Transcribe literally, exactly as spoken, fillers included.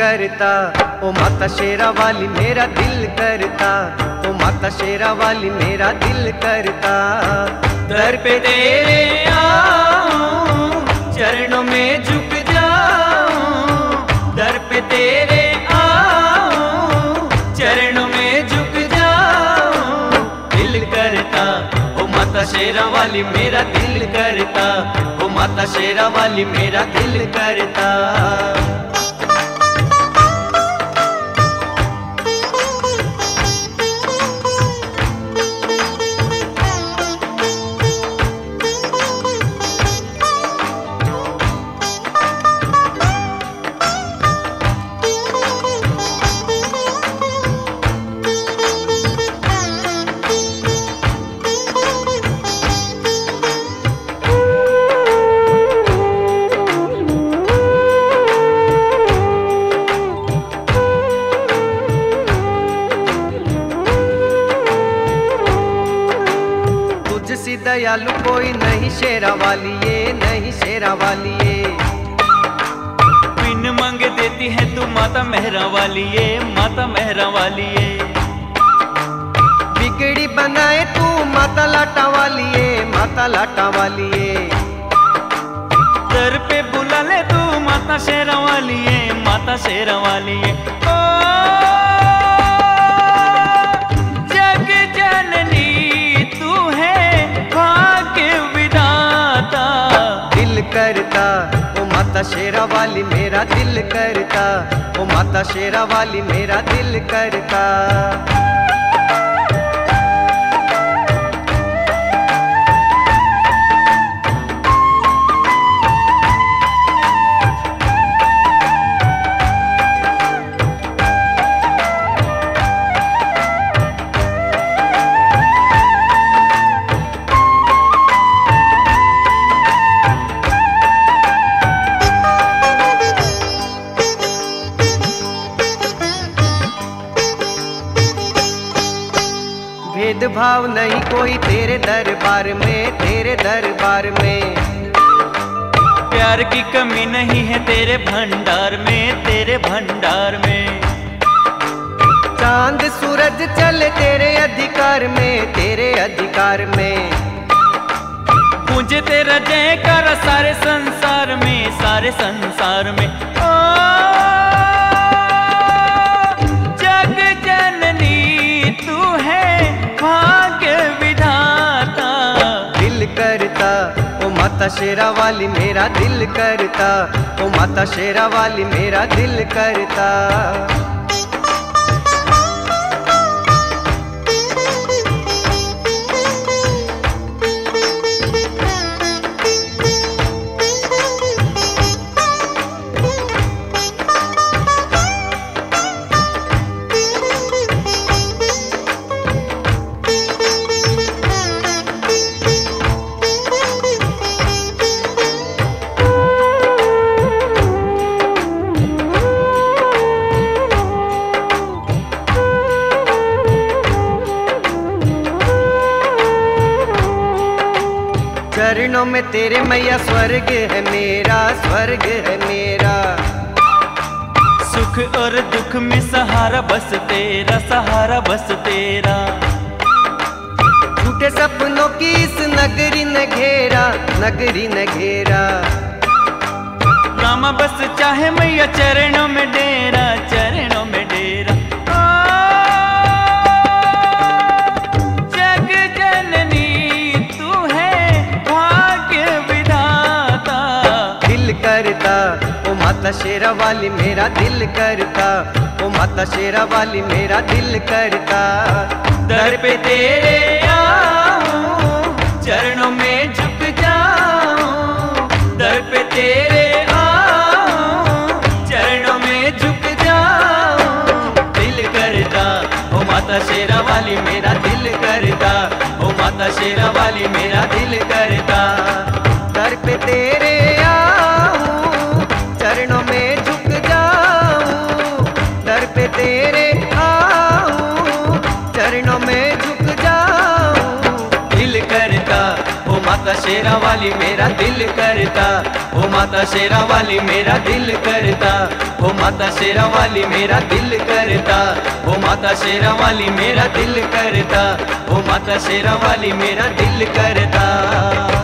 करता, ओ माता शेरांवाली मेरा दिल करता, ओ माता शेरांवाली मेरा दिल करता। दर पे तेरे आऊं, चरणों में झुक जाऊं, दर पे तेरे आऊं, चरणों में झुक जाऊं। दिल करता, ओ माता शेरांवाली मेरा दिल करता, ओ माता शेरांवाली मेरा दिल करता। दयालु कोई नहीं शेरांवाली ये, नहीं शेरांवाली ये। बिन मांगे देती है तू माता महरावाली ये, माता महरावाली ये। बिगड़ी बनाए तू माता लटावाली ये, माता लटावाली ये। दर पे बुला ले तू माता शेरांवाली ये, माता शेरांवाली ये। करता, ओ माता शेरांवाली मेरा दिल करता, ओ माता शेरांवाली मेरा दिल करता। भेदभाव नहीं कोई तेरे दरबार में, तेरे दरबार में। प्यार की कमी नहीं है तेरे भंडार में, तेरे भंडार में। चांद सूरज चले तेरे अधिकार में, तेरे अधिकार में। मुझे तेरा जयकारा सारे संसार में, सारे संसार में। माता शेरांवाली मेरा दिल करता, ओ माता शेरांवाली मेरा दिल करता। चरणों में तेरे मैया स्वर्ग है मेरा, स्वर्ग है मेरा। सुख और दुख में सहारा बस तेरा, सहारा बस तेरा। झूठे सपनों की इस नगरी न घेरा, नगरी न घेरा। रामा बस चाहे मैया चरणों में डेरा, चरणों में डेरा। ओ माता शेरांवाली मेरा दिल करता, ओ माता शेरांवाली मेरा दिल करता। दर पे तेरे आऊं, चरणों में झुक जाऊं, दर पे तेरे आऊं, चरणों में झुक जाऊं। दिल करता, ओ माता शेरांवाली मेरा दिल करता, ओ माता शेरांवाली मेरा दिल करता। दर पे तेरे तेरे आऊं, चरणों में झुक जाऊं। दिल करता, ओ माता शेरांवाली मेरा दिल करता, ओ माता शेरांवाली मेरा दिल करता, ओ माता शेरांवाली मेरा दिल करता, वो माता शेरांवाली मेरा दिल करता, वो माता शेरांवाली मेरा दिल करता।